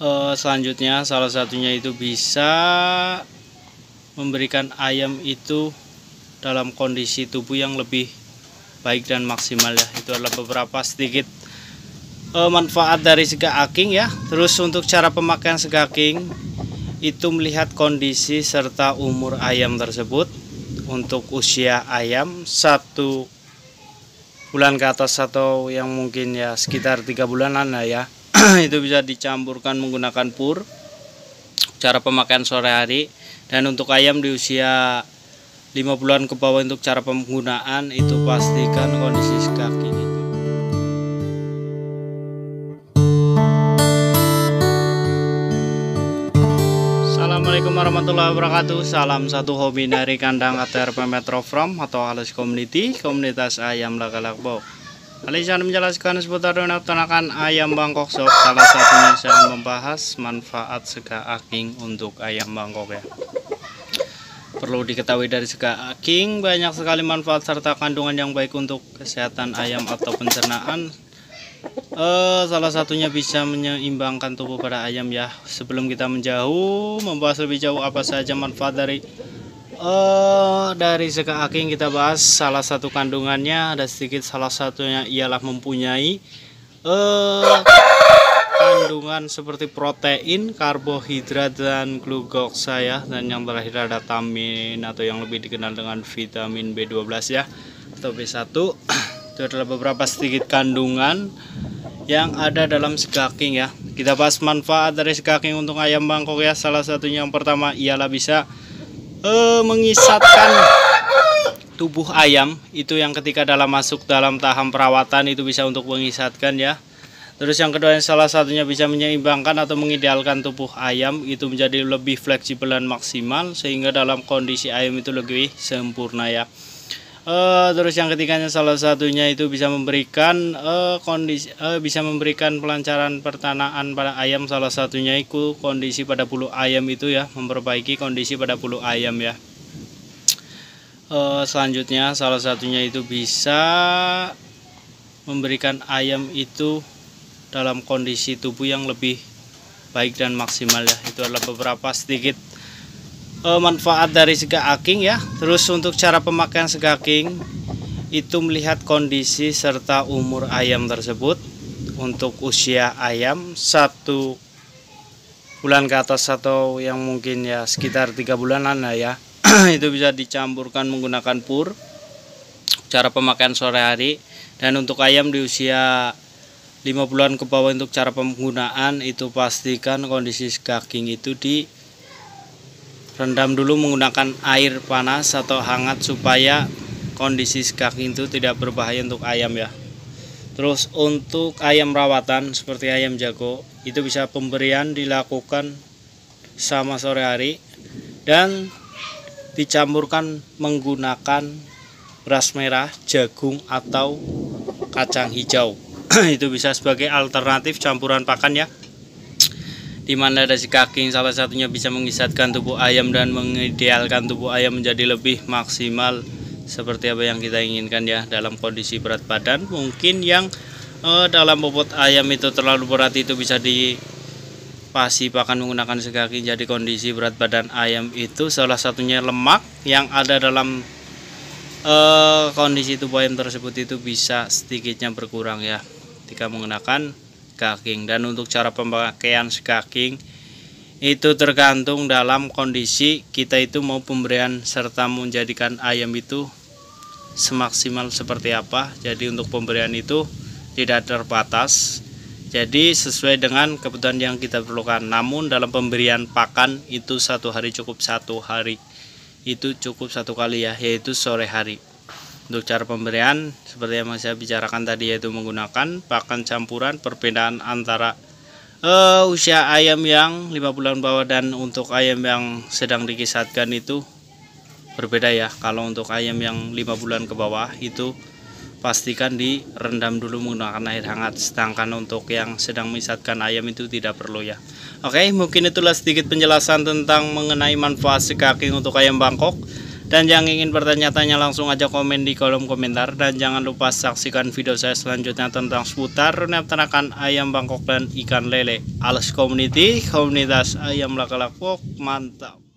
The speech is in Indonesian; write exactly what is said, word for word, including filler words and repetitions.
Uh, selanjutnya salah satunya itu bisa memberikan ayam itu dalam kondisi tubuh yang lebih baik dan maksimal ya. Itu adalah beberapa sedikit uh, manfaat dari sega aking ya. Terus untuk cara pemakaian sega aking itu melihat kondisi serta umur ayam tersebut. Untuk usia ayam satu bulan ke atas atau yang mungkin ya sekitar tiga bulanan lah ya, itu bisa dicampurkan menggunakan pur. Cara pemakaian sore hari. Dan untuk ayam di usia lima bulan ke bawah untuk cara penggunaan itu pastikan kondisi sega aking itu. Assalamualaikum warahmatullahi wabarakatuh. Salam satu hobi dari kandang A T R P Metro Farm atau Halus Community, komunitas ayam laga-lagbok. Kali ini saya menjelaskan seputar dunia peternakan ayam bangkok sob. Salah satunya saya membahas manfaat sega aking untuk ayam bangkok ya. Perlu diketahui dari sega aking banyak sekali manfaat serta kandungan yang baik untuk kesehatan ayam atau pencernaan. Eh, salah satunya bisa menyeimbangkan tubuh pada ayam ya. Sebelum kita menjauh membahas lebih jauh apa saja manfaat dari Uh, dari sega aking, kita bahas salah satu kandungannya. Ada sedikit, salah satunya ialah mempunyai uh, kandungan seperti protein, karbohidrat, dan glukosa ya. Dan yang terakhir ada tamin atau yang lebih dikenal dengan vitamin B dua belas ya, atau B satu. Itu adalah beberapa sedikit kandungan yang ada dalam sega aking ya. Kita bahas manfaat dari sega aking untuk ayam bangkok ya. Salah satunya yang pertama ialah bisa E, mengisatkan tubuh ayam. Itu yang ketika dalam masuk dalam tahap perawatan itu bisa untuk mengisatkan ya. Terus yang kedua yang salah satunya bisa menyeimbangkan atau mengidealkan tubuh ayam itu menjadi lebih fleksibel dan maksimal, sehingga dalam kondisi ayam itu lebih sempurna ya. e, Terus yang ketiganya salah satunya itu bisa memberikan e, kondisi e, bisa memberikan pelancaran peternakan pada ayam. Salah satunya itu kondisi pada bulu ayam itu ya, memperbaiki kondisi pada bulu ayam ya. e, Selanjutnya salah satunya itu bisa memberikan ayam itu dalam kondisi tubuh yang lebih baik dan maksimal ya. Itu adalah beberapa sedikit manfaat dari sega aking ya. Terus untuk cara pemakaian sega aking itu melihat kondisi serta umur ayam tersebut. Untuk usia ayam satu bulan ke atas atau yang mungkin ya sekitar tiga bulanan lah ya, itu bisa dicampurkan menggunakan pur. Cara pemakaian sore hari. Dan untuk ayam di usia lima bulan ke bawah untuk cara penggunaan itu pastikan kondisi sega aking itu di rendam dulu menggunakan air panas atau hangat supaya kondisi sega aking itu tidak berbahaya untuk ayam ya. Terus untuk ayam rawatan seperti ayam jago itu bisa pemberian dilakukan sama sore hari dan dicampurkan menggunakan beras merah, jagung, atau kacang hijau. Itu bisa sebagai alternatif campuran pakan ya. Di mana dari sega aking salah satunya bisa mengisatkan tubuh ayam dan mengidealkan tubuh ayam menjadi lebih maksimal seperti apa yang kita inginkan ya. Dalam kondisi berat badan mungkin yang eh, dalam bobot ayam itu terlalu berat itu bisa dipasi pakan menggunakan sega aking. Jadi kondisi berat badan ayam itu salah satunya lemak yang ada dalam eh, kondisi tubuh ayam tersebut itu bisa sedikitnya berkurang ya ketika menggunakan sega aking. Dan untuk cara pemakaian sega aking itu tergantung dalam kondisi kita itu mau pemberian serta menjadikan ayam itu semaksimal seperti apa. Jadi untuk pemberian itu tidak terbatas, jadi sesuai dengan kebutuhan yang kita perlukan. Namun dalam pemberian pakan itu satu hari cukup satu hari itu cukup satu kali ya, yaitu sore hari. Untuk cara pemberian seperti yang saya bicarakan tadi yaitu menggunakan pakan campuran. Perbedaan antara uh, usia ayam yang lima bulan bawah dan untuk ayam yang sedang dikisatkan itu berbeda ya. Kalau untuk ayam yang lima bulan ke bawah itu pastikan direndam dulu menggunakan air hangat, sedangkan untuk yang sedang mengisatkan ayam itu tidak perlu ya. Oke, mungkin itulah sedikit penjelasan tentang mengenai manfaat sega aking untuk ayam bangkok. Dan yang ingin bertanya-tanya langsung aja komen di kolom komentar. Dan jangan lupa saksikan video saya selanjutnya tentang seputar dunia peternakan ayam bangkok dan ikan lele. Alas Community, komunitas ayam lakalakok, mantap.